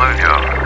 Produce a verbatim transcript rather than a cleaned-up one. Ludo.